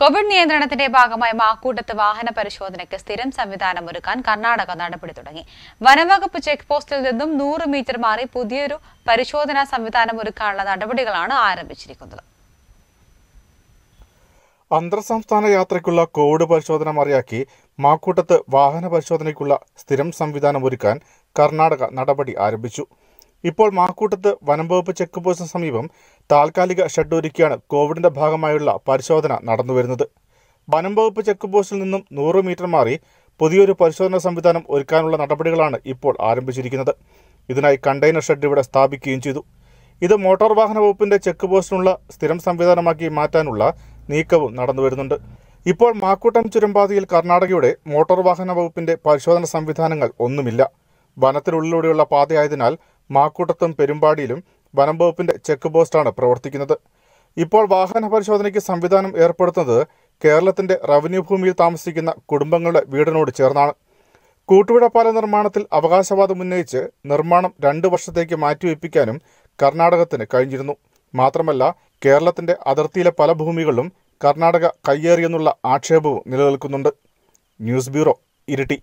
Covid നിയന്ത്രണത്തിന്റെ ഭാഗമായി മാക്കൂട്ടത്ത് വാഹന പരിശോധനയ്ക്ക് സ്ഥിരം സംവിധാനം ഒരുക്കാൻ കർണ്ണാടക നടപടി തുടങ്ങി. വനംവകുപ്പ് ചെക്ക് പോസ്റ്റിൽ നിന്നും 100 മീറ്റർ മാറി പുതിയൊരു പരിശോധനാ സംവിധാനം ഒരുക്കാനുള്ള നടപടികളാണ് ആരംഭിച്ചിരിക്കുന്നത്. അന്തർ സംസ്ഥാന യാത്രയ്ക്കുള്ള കോവിഡ് പരിശോധന മറിയാക്കി മാക്കൂട്ടത്ത് വാഹന പരിശോധനയ്ക്കുള്ള സ്ഥിരം സംവിധാനം ഒരുക്കാൻ കർണ്ണാടക നടപടി ആരംഭിച്ചു. ഇപ്പോൾ മാക്കൂട്ടത്ത് വനംവകുപ്പ് ചെക്ക് പോസ്റ്റിന് സമീപം താൽക്കാലിക ഷെഡ് ഒരുക്കിയാണ് കോവിഡിന്റെ ഭാഗമായുള്ള പരിശോധന നടന്നുവരുന്നത്. വനംവകുപ്പ് ചെക്ക് പോസ്റ്റിൽ നിന്നും 100 മീറ്റർ മാറി പുതിയൊരു പരിശോധനാ സംവിധാനം ഒരുക്കാനുള്ള നടപടികളാണ് ഇപ്പോൾ ആരംഭിച്ചിരിക്കുന്നത്. ഇതിനായി കണ്ടെയ്നർ ഷെഡ് ഇവിടെ സ്ഥാപിക്കുകയും ചെയ്തു. ഇത് മോട്ടോർ വാഹന വകുപ്പിന്റെ ചെക്ക് പോസ്റ്റിനുള്ള സ്ഥിരം സംവിധാനമാക്കി മാറ്റാനുള്ള നീക്കവും നടന്നുവരുന്നുണ്ട്. ഇപ്പോൾ മാക്കൂട്ടം ചുരമ്പാതയിൽ കർണാടകയുടെ മോട്ടോർ വാഹന വകുപ്പിന്റെ പരിശോധന സംവിധാനങ്ങൾ ഒന്നുമില്ല. വനത്തിനുള്ളിലൂടെയുള്ള പാതയായതിനാൽ മാക്കൂട്ടത്തും പെരുമ്പാടിയിലും വനംവകുപ്പിന്റെ ചെക്ക് പോസ്റ്റാണ് പ്രവർത്തിക്കുന്നത്. ഇപ്പോൾ വാഹന പരിശോധനയ്ക്ക് സംവിധാനം ഏർപ്പെടുത്തുന്നത് കേരളത്തിന്റെ റവന്യൂ ഭൂമിയിൽ താമസിക്കുന്ന കുടുംബങ്ങളുടെ വീടിനോട് ചേർന്നാണ്. കൂട്ടുപുഴ പാല നിർമ്മാണത്തിൽ അവകാശവാദം ഉന്നയിച്ച് നിർമ്മാണം 2 വർഷത്തേക്ക് മാറ്റിവെപ്പിക്കാനും കർണാടകത്തിന് കഴിഞ്ഞിരുന്നു. മാത്രമല്ല, കേരളത്തിന്റെ അതിർത്തിയിലെ പല ഭൂമികളും കർണാടക കയ്യേറിയെന്നുള്ള ആക്ഷേപവും നിലനിൽക്കുന്നുണ്ട്. News bureau, Iritty.